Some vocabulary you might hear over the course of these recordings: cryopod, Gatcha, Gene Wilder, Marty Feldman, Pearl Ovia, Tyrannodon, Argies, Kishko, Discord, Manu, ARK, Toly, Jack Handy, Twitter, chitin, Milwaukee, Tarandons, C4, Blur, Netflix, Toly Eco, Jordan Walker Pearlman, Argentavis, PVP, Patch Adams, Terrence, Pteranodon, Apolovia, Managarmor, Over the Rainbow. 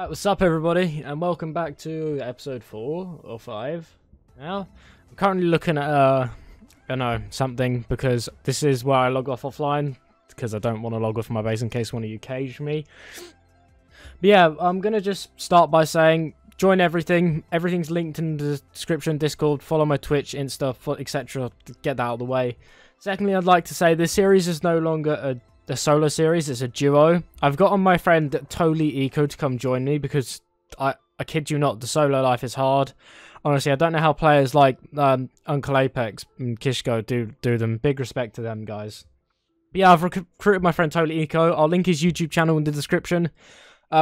Alright, what's up everybody, and welcome back to episode 4 or 5 now. I'm currently looking at, I don't know, something, because this is where I log off offline, because I don't want to log off my base in case one of you caged me. But yeah, I'm going to just start by saying, join everything, everything's linked in the description, Discord, follow my Twitch, Insta, etc, get that out of the way. Secondly, I'd like to say this series is no longer a solo series, it's a duo. I've got on my friend Toly Eco to come join me because I kid you not, the solo life is hard. Honestly, I don't know how players like Uncle Apex and Kishko do them. Big respect to them, guys. But yeah, I've recruited my friend Toly Eco. I'll link his YouTube channel in the description.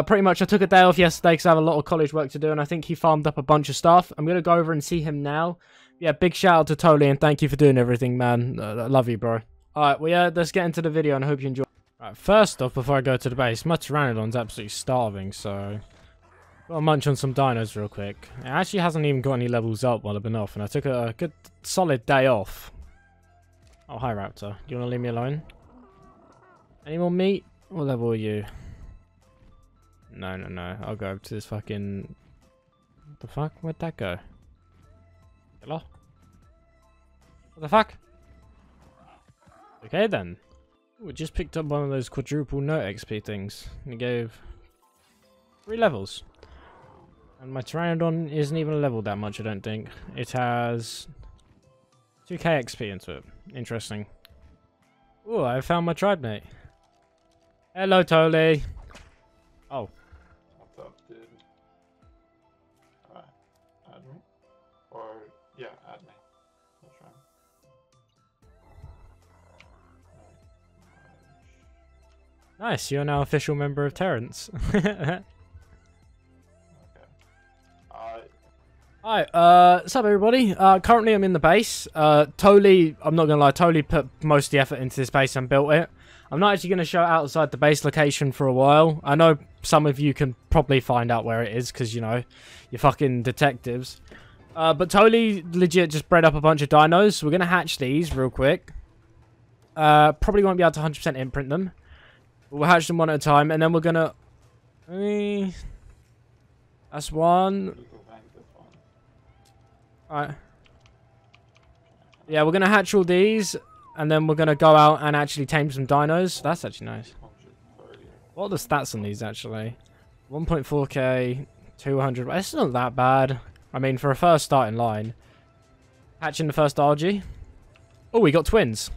Pretty much I took a day off yesterday because I have a lot of college work to do, and I think he farmed up a bunch of stuff. I'm going to go over and see him now. Yeah, big shout out to Toly and thank you for doing everything, man. I love you, bro. Alright, well yeah, let's get into the video and I hope you enjoy. Alright, first off, before I go to the base, my Pteranodon's absolutely starving, so... Gotta munch on some dinos real quick. It actually hasn't even got any levels up while I've been off, and I took a good, solid day off. Oh, hi Raptor. Do you wanna leave me alone? Any more meat? What level are you? No, no, no. I'll go up to this fucking... What the fuck? Where'd that go? Hello? What the fuck? Okay then, we just picked up one of those quadruple no XP things, and it gave 3 levels. And my Pteranodon isn't even leveled that much, I don't think. It has 2k XP into it. Interesting. Oh, I found my tribe mate. Hello, Toly. Oh. What's up, dude? Alright, add me. Or yeah, add me. Nice, you're now an official member of Terrence. Okay. Hi, what's up everybody? Currently I'm in the base. Toly, I'm not gonna lie, Toly put most of the effort into this base and built it. I'm not actually gonna show outside the base location for a while. I know some of you can probably find out where it is, because, you know, you're fucking detectives. But Toly legit just bred up a bunch of dinos, so we're gonna hatch these real quick. Probably won't be able to 100% imprint them. We'll hatch them one at a time, and then we're gonna... That's one. Alright. Yeah, we're gonna hatch all these, and then we're gonna go out and actually tame some dinos. That's actually nice. What are the stats on these, actually? 1.4k, 200... It's not that bad. I mean, for a first starting line. Hatching the first Argie. Oh, we got twins.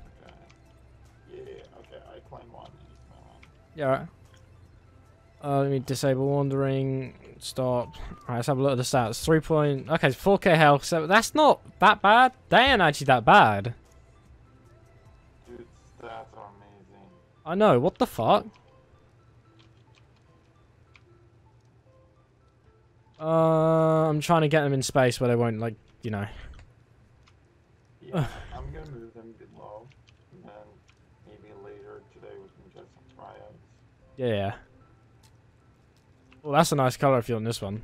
Yeah, right. Let me disable wandering. Stop. Alright, let's have a look at the stats. 3 point. Okay, 4k health. So that's not that bad. They ain't actually that bad. Dude, stats are amazing. I know. What the fuck? I'm trying to get them in space where they won't, like, you know. Yeah, I'm gonna move them below, and then maybe later today we can get some tryouts. Yeah. Well, that's a nice color if you're on this one.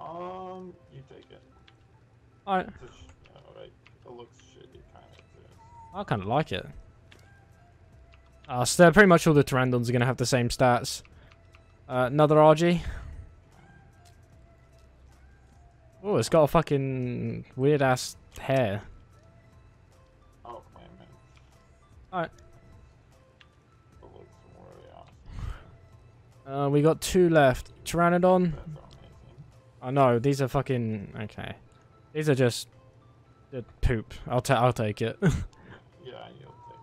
You take it. Alright. Alright. It looks shitty, kind of. I kind of like it. So pretty much all the Tarandons are gonna have the same stats. Another RG. Oh, it's got a fucking weird ass hair. Oh, wait a minute. Alright. We got 2 left. Pteranodon. I know, these are fucking... Okay. These are just... poop. I'll take it. Yeah, you'll take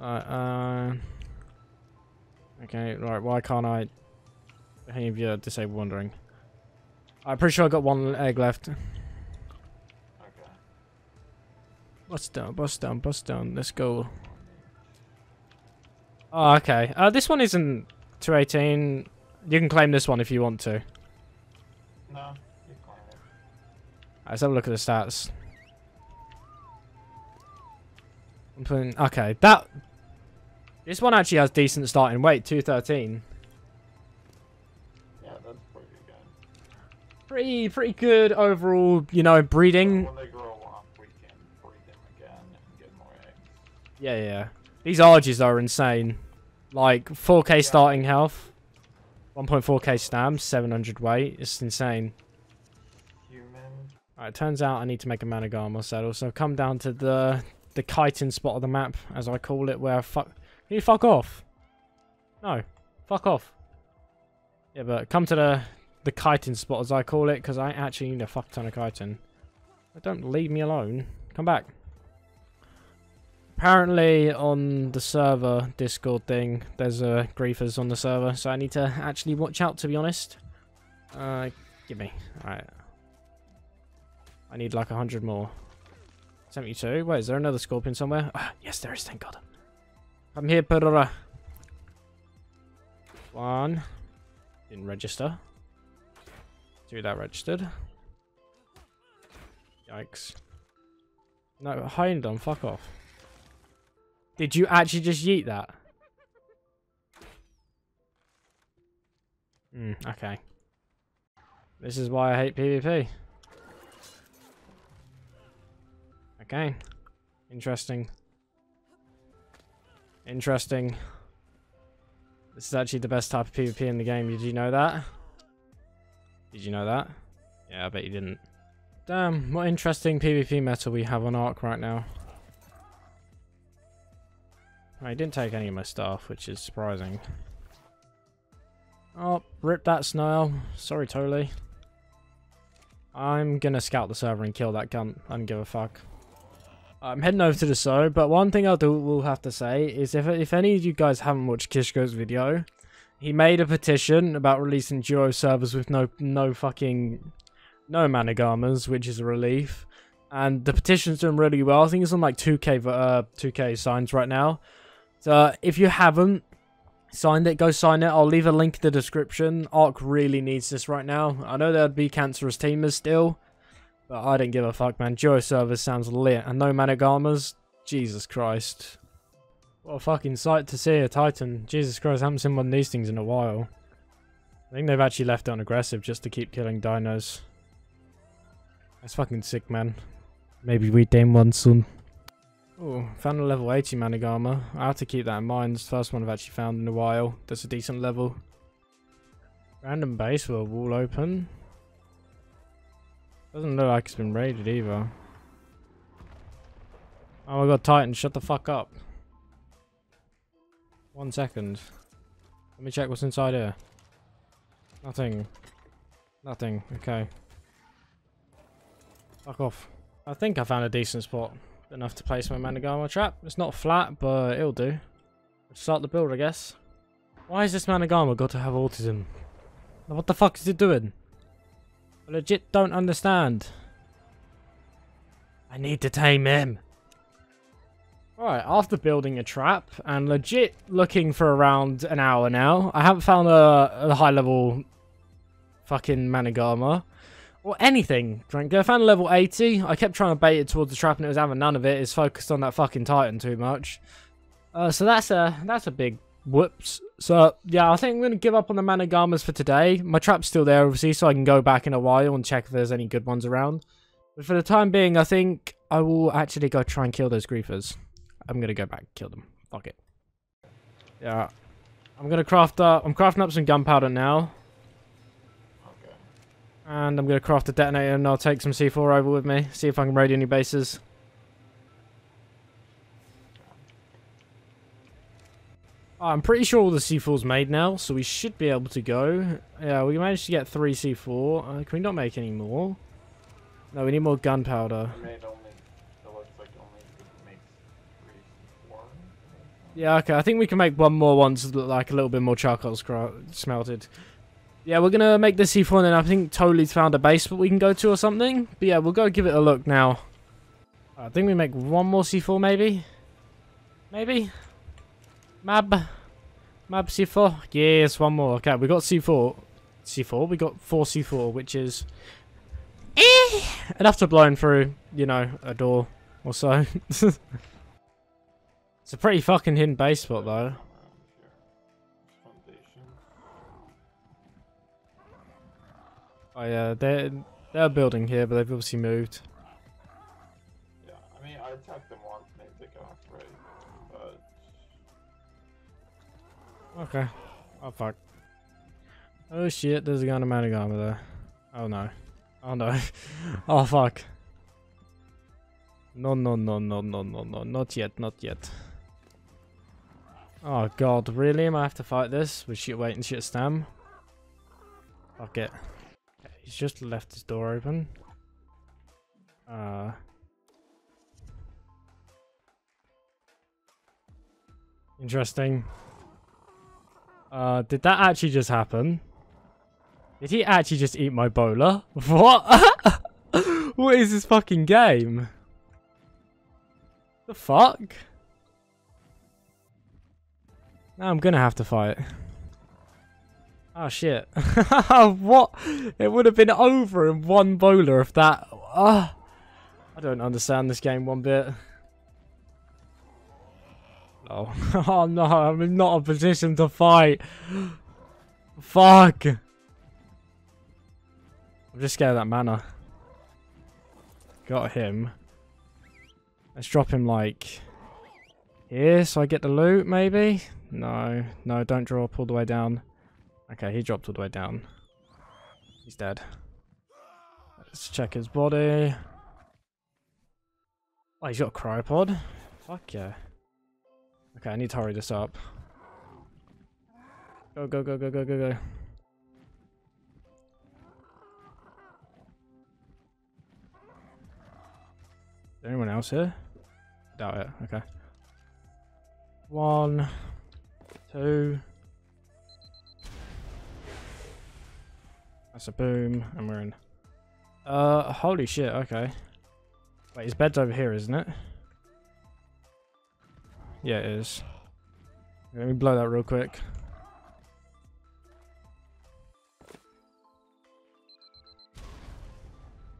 that. Alright, Okay, right, why can't I... Behavior, disable wandering. I'm pretty sure I got 1 egg left. Okay. Bust down, bust down, bust down. Let's go. Oh, okay. This one isn't... 218. You can claim this one if you want to. No, you claim it. Let's have a look at the stats. I'm putting, okay, that... This one actually has decent starting weight, 213. Yeah, that's pretty good. Pretty good overall, you know, breeding. So when they grow up, we can breed them again and get more eggs. Yeah, yeah. These Argies are insane. Like, 4k starting health. 1.4k stamps, 700 weight. It's insane. Human. Alright, turns out I need to make a Managarmor saddle, so I've come down to the chitin spot of the map, as I call it, where you fuck off. No, fuck off. Yeah, but come to the chitin spot, as I call it, because I actually need a fuck ton of chitin. Don't leave me alone. Come back. Apparently on the server Discord thing, there's griefers on the server, so I need to actually watch out, to be honest. Give me. Alright. I need like 100 more. 72. Wait, is there another scorpion somewhere? Ah, yes, there is. Thank God. I'm here, Perora. One. Didn't register. Two that registered. Yikes. No, Hynodon, fuck off. Did you actually just yeet that? Okay. This is why I hate PvP. Okay. Interesting. Interesting. This is actually the best type of PvP in the game. Did you know that? Did you know that? Yeah, I bet you didn't. Damn, what interesting PvP meta we have on ARK right now. I didn't take any of my staff, which is surprising. Oh, rip that snail. Sorry, Toly. I'm gonna scout the server and kill that cunt. I don't give a fuck. I'm heading over to the show, but one thing I will have to say is if any of you guys haven't watched Kishko's video, he made a petition about releasing duo servers with no Managarmors, which is a relief. And the petition's doing really well. I think it's on like 2k signs right now. So if you haven't signed it, go sign it. I'll leave a link in the description. ARK really needs this right now. I know there'd be cancerous teamers still, but I don't give a fuck, man. Duo service sounds lit. And no Managarmors. Jesus Christ. What a fucking sight to see, a Titan. Jesus Christ, I haven't seen one of these things in a while. I think they've actually left it on aggressive just to keep killing dinos. That's fucking sick, man. Maybe we tame one soon. Oh, found a level 80 Managarmor. I have to keep that in mind. It's the first one I've actually found in a while. That's a decent level. Random base with a wall open. Doesn't look like it's been raided either. Oh my god, Titan, shut the fuck up. 1 second. Let me check what's inside here. Nothing. Nothing. Okay. Fuck off. I think I found a decent spot. Enough to place my Managarmor trap. It's not flat, but it'll do. Let's start the build, I guess. Why has this Managarmor got to have autism? What the fuck is it doing? I legit don't understand. I need to tame him. Alright, after building a trap and legit looking for around an hour now, I haven't found a high level fucking Managarmor. Or anything, frankly. I found a level 80. I kept trying to bait it towards the trap and it was having none of it. It's focused on that fucking Titan too much. So that's a big whoops. So, yeah, I think I'm going to give up on the Managarmors for today. My trap's still there, obviously, so I can go back in a while and check if there's any good ones around. But for the time being, I think I will actually go try and kill those griefers. I'm going to go back and kill them. Fuck it. Yeah. I'm going to craft up... I'm crafting up some gunpowder now. And I'm going to craft a detonator and I'll take some C4 over with me. See if I can raid any bases. Oh, I'm pretty sure all the C4's made now, so we should be able to go. Yeah, we managed to get 3 C4. Can we not make any more? No, we need more gunpowder. Yeah, okay. I think we can make one more once like a little bit more charcoal's smelted. Yeah, we're going to make this C4 and then I think Toly's found a base that we can go to or something. But yeah, we'll go give it a look now. I think we make one more C4 maybe. Maybe. Mab C4. Yes, one more. Okay, we got C4. We got 4 C4, which is... enough to blow through, you know, a door or so. It's a pretty fucking hidden base spot though. Oh yeah, they're building here, but they've obviously moved. Yeah, I mean, I attacked them once and they took off, right? But... okay. Oh fuck. Oh shit, there's a gun to Managarmor there. Oh no. Oh no. Oh fuck. No, no, no, no, no, no, no. Not yet, not yet. Oh god, really? Am I have to fight this? With shit weight and shit stam? Fuck it. He's just left his door open. Interesting. Did that actually just happen? Did he actually just eat my bowler? What? What is this fucking game? The fuck? Now I'm gonna have to fight. Oh shit. What? It would have been over in one bowler if that... I don't understand this game one bit. Oh. Oh no, I'm in not a position to fight. Fuck. I'm just scared of that mana. Got him. Let's drop him like here so I get the loot maybe? No, no, don't drop all the way down. Okay, he dropped all the way down. He's dead. Let's check his body. Oh, he's got a cryopod. Fuck yeah. Okay, I need to hurry this up. Go, go, go, go, go, go, go. Is there anyone else here? Doubt it. Okay. 1, 2. That's a boom, and we're in. Holy shit, okay. Wait, his bed's over here, isn't it? Yeah, it is. Let me blow that real quick.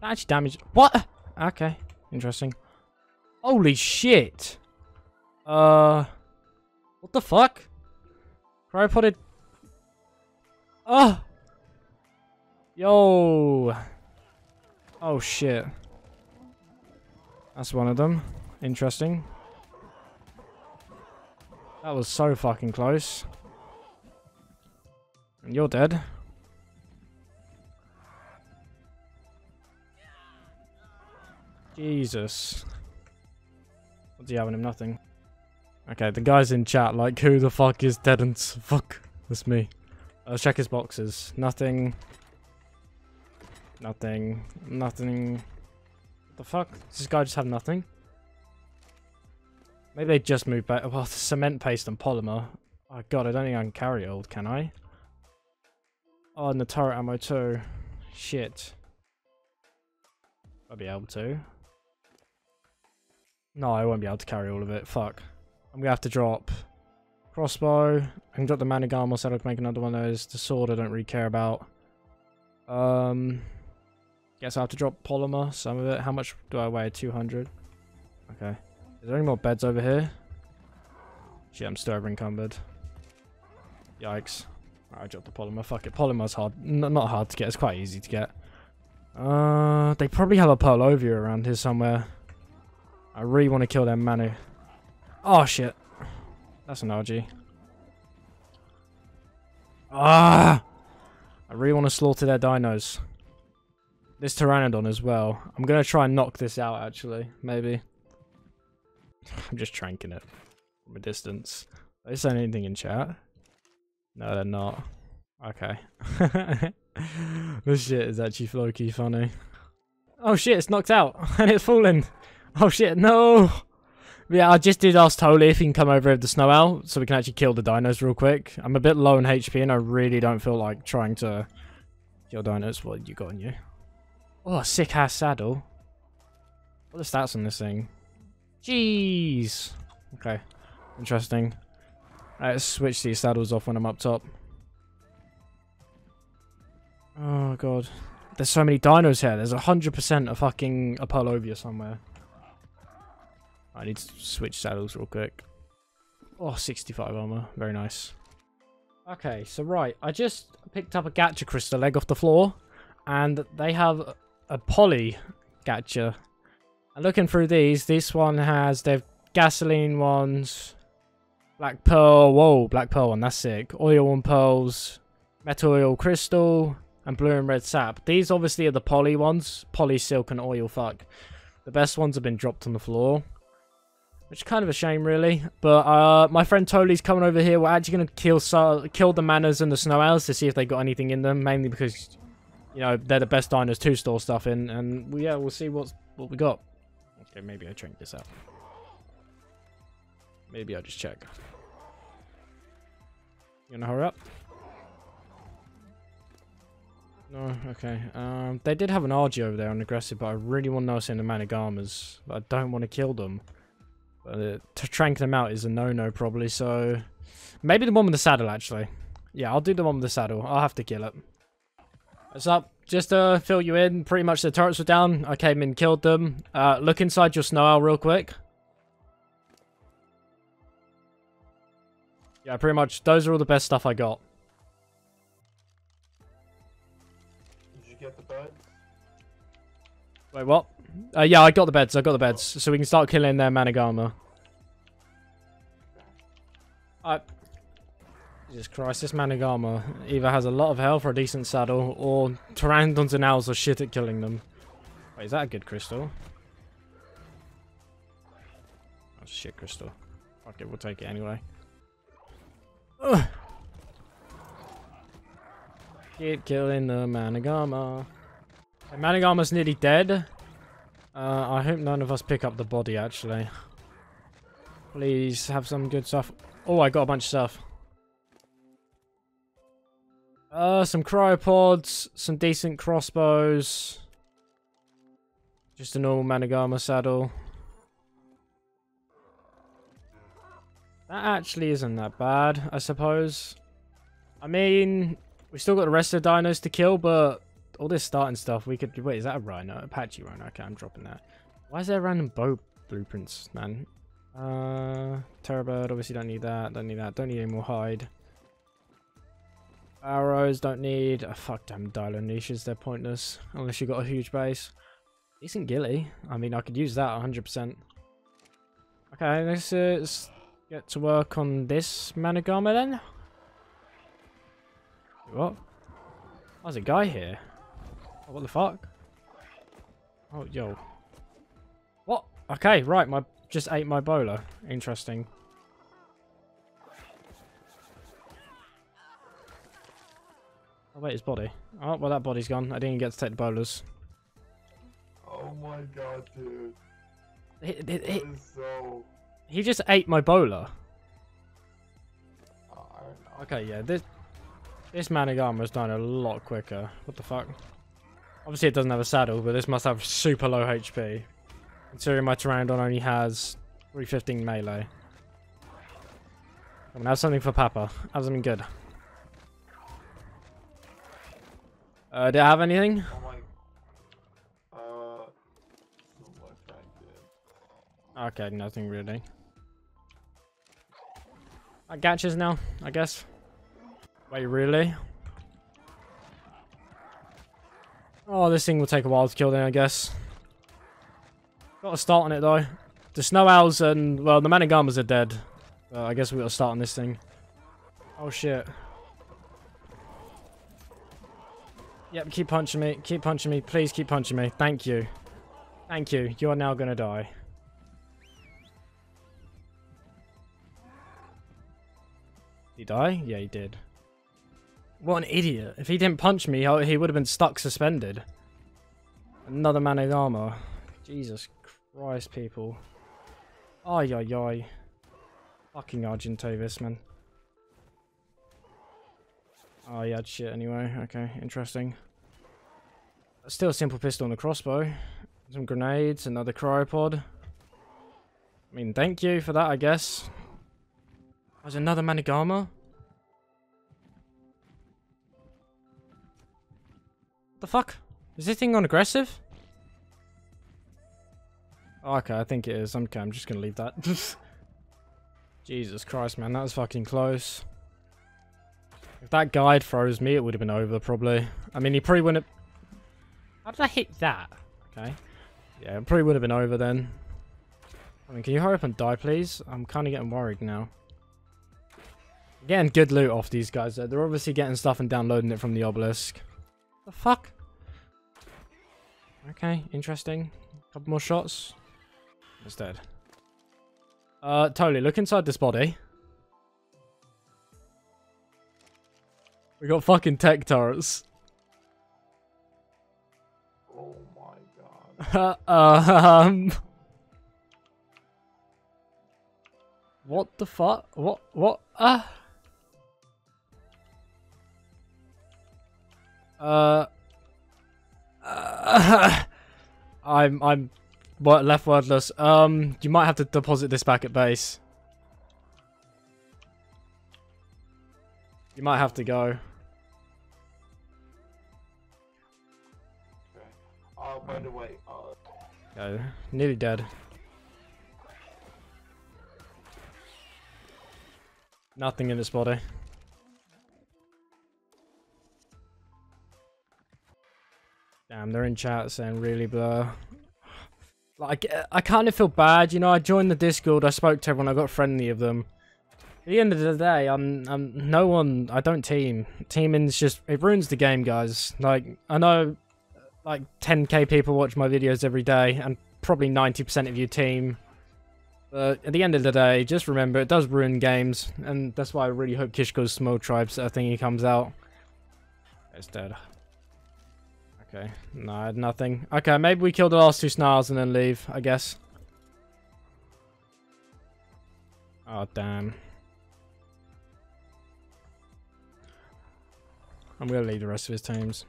That actually damaged. What? Okay, interesting. Holy shit! What the fuck? Cryopoded. Oh! Yo! Oh shit. That's one of them. Interesting. That was so fucking close. And you're dead. Jesus. What's he having him? Nothing. Okay, the guy's in chat like, who the fuck is Terrence? Fuck, that's me. Let's check his boxes. Nothing. Nothing. Nothing. What the fuck? Does this guy just have nothing? Maybe they just moved back. Well, cement paste and polymer. Oh god, I don't think I can carry old, can I? Oh, and the turret ammo too. Shit. I'll be able to. No, I won't be able to carry all of it. Fuck. I'm gonna have to drop crossbow. I can drop the Managarmor so I can make another one of those. The sword I don't really care about. Guess I have to drop polymer, some of it. How much do I weigh? 200. Okay. Is there any more beds over here? Shit, I'm still over encumbered. Yikes. Alright, I dropped the polymer. Fuck it. Polymer's hard. Not hard to get. It's quite easy to get. They probably have a Pearl Ovia around here somewhere. I really want to kill them Manu. Oh, shit. That's an Argie. Ah! I really want to slaughter their dinos. This Tyrannodon as well. I'm going to try and knock this out, actually. Maybe. I'm just tranking it from a distance. Are they saying anything in chat? No, they're not. Okay. This shit is actually flokey funny. Oh shit, it's knocked out. And it's falling. Oh shit, no. Yeah, I just did ask Toly if he can come over with the snow owl so we can actually kill the dinos real quick. I'm a bit low on HP and I really don't feel like trying to kill dinos. What you got on you? Oh, a sick ass saddle. What are the stats on this thing? Jeez. Okay. Interesting. Right, let's switch these saddles off when I'm up top. Oh god. There's so many dinos here. There's 100% of fucking Apolovia somewhere. I need to switch saddles real quick. Oh, 65 armor. Very nice. Okay, so right. I just picked up a Gatcha crystal egg off the floor. And they have a poly Gatcha. And looking through these, this one has... They've gasoline ones. Black pearl. Whoa, black pearl one. That's sick. Oil and pearls. Metal Crystal, and Blue and Red Sap. These obviously are the Poly ones. Poly, Silk, and Oil Thug. The best ones have been dropped on the floor, which is kind of a shame, really. But my friend Toly's coming over here. We're actually going to kill the Manas and the Snow Owls to see if they got anything in them. Mainly because, you know, they're the best diners to store stuff in. And, well, yeah, we'll see what we got. Okay, maybe I drink this out. Maybe I'll just check. You gonna hurry up? No, okay. They did have an Argy over there on aggressive, but I really want to know in the Managarmors. I don't want to kill them. But to trank them out is a no-no, probably, so... Maybe the one with the saddle, actually. Yeah, I'll do the one with the saddle. I'll have to kill it. What's up? Just to fill you in, pretty much the turrets were down. I came in, killed them. Look inside your Snow Owl real quick. Yeah, pretty much. Those are all the best stuff I got. Did you get the bed? Wait, what? Yeah, I got the beds. I got the beds. Oh. So we can start killing their Managarmor. Jesus Christ, this Managarmor either has a lot of health or a decent saddle, or Tarandons and Owls are shit at killing them. Wait, is that a good crystal? Oh, shit crystal. Fuck it, we'll take it anyway. Ugh. Keep killing the Managarmor. The Managarmor's nearly dead. I hope none of us pick up the body, actually. Please have some good stuff. Oh, I got a bunch of stuff. Some cryopods, some decent crossbows. Just a normal Managarmor saddle. That actually isn't that bad, I suppose. I mean, we've still got the rest of the dinos to kill, but all this starting stuff, we could... Wait, is that a rhino? Apache rhino? Okay, I'm dropping that. Why is there random bow blueprints, man? Terrabird, obviously don't need that. Don't need that. Don't need any more hide. Arrows, don't need... Oh, fuck, damn, dilo niches, they're pointless. Unless you've got a huge base. Decent ghillie. I mean, I could use that 100%. Okay, this is... Get to work on this Managarmor then. What? There's a guy here. Oh, what the fuck? Oh, yo. What? Okay, right. My just ate my bowler. Interesting. Oh wait, his body. Oh well, that body's gone. I didn't get to take the bowlers. Oh my god, dude. He just ate my bowler. Oh, okay, yeah, this Managarmor's done a lot quicker. What the fuck? Obviously, it doesn't have a saddle, but this must have super low HP. Considering my Pteranodon only has 315 melee. I'm gonna have something for Papa. Have something good. Did I have anything? Oh my. Okay, nothing really. I Gatchas now, I guess. Wait, really? Oh, this thing will take a while to kill then, I guess. Gotta start on it, though. The Snow Owls and, well, the Managarmors are dead. I guess we gotta start on this thing. Oh, shit. Yep, keep punching me. Keep punching me. Please keep punching me. Thank you. Thank you. You are now gonna die. Did he die? Yeah, he did. What an idiot. If he didn't punch me, he would have been stuck suspended. Another Managarmor. Jesus Christ, people. Ay, ay, ay. Fucking Argentavis, man. Oh, yeah, shit, anyway. Okay, interesting. Still a simple pistol and a crossbow. Some grenades, another cryopod. I mean, thank you for that, I guess. There's another Managarmor? What the fuck? Is this thing on aggressive? Oh, okay, I think it is. Okay, I'm just gonna leave that. Jesus Christ, man, that was fucking close. If that guide throws me, it would have been over, probably. I mean, he probably wouldn't have... How did I hit that? Okay. Yeah, it probably would have been over then. I mean, can you hurry up and die, please? I'm kind of getting worried now. Getting good loot off these guys though. They're obviously getting stuff and downloading it from the obelisk. The fuck? Okay, interesting. Couple more shots. It's dead. Toly, look inside this body. We got fucking tech turrets. Oh my god. What the fuck? What? I'm left wordless. You might have to deposit this back at base. You might have to go. Okay. By the way, no, nearly dead. Nothing in this body. Damn, they're in chat saying really Blur. Like, I kind of feel bad, you know. I joined the Discord, I spoke to everyone, I got friendly of them. At the end of the day, I'm no one. I don't team. Teaming's just, it ruins the game, guys. Like, I know, like 10K people watch my videos every day, and probably 90% of you team. But at the end of the day, just remember, it does ruin games, and that's why I really hope Kishko's Small Tribes thingy comes out. It's dead. Okay, no, I had nothing. Okay, maybe we kill the last two snarls and then leave, I guess. Oh, damn. I'm gonna leave the rest of his teams.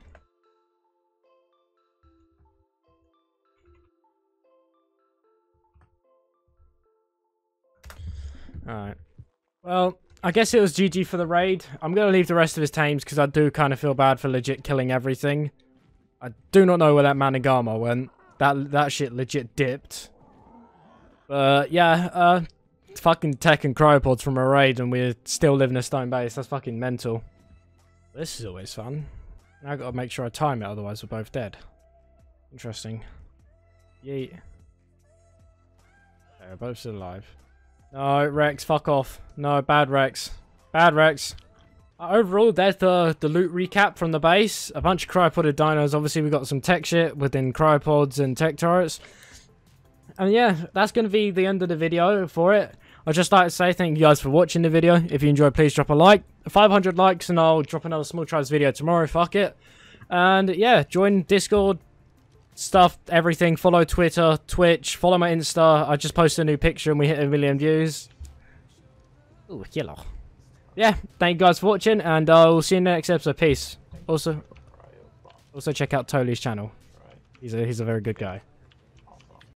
Alright. Well, I guess it was GG for the raid. I'm gonna leave the rest of his teams because I do kind of feel bad for legit killing everything. I do not know where that Managarmor went. That shit legit dipped. But yeah, fucking tech and cryopods from a raid and we're still living a stone base. That's fucking mental. This is always fun. Now I gotta make sure I time it, otherwise we're both dead. Interesting. Yeet. Okay, we're both still alive. No, Rex, fuck off. No, bad Rex. Bad Rex. Overall, there's the loot recap from the base. A bunch of cryopoded dinos. Obviously, we got some tech shit within cryopods and tech turrets. And yeah, that's going to be the end of the video for it. I'd just like to say thank you guys for watching the video. If you enjoyed, please drop a like. 500 likes and I'll drop another Small Tribes video tomorrow. Fuck it. And yeah, join Discord. Stuff, everything. Follow Twitter, Twitch. Follow my Insta. I just posted a new picture and we hit 1 million views. Ooh, yellow. Yeah, thank you guys for watching, and we'll see you in the next episode. Peace. Also check out Toly's channel. He's a very good guy.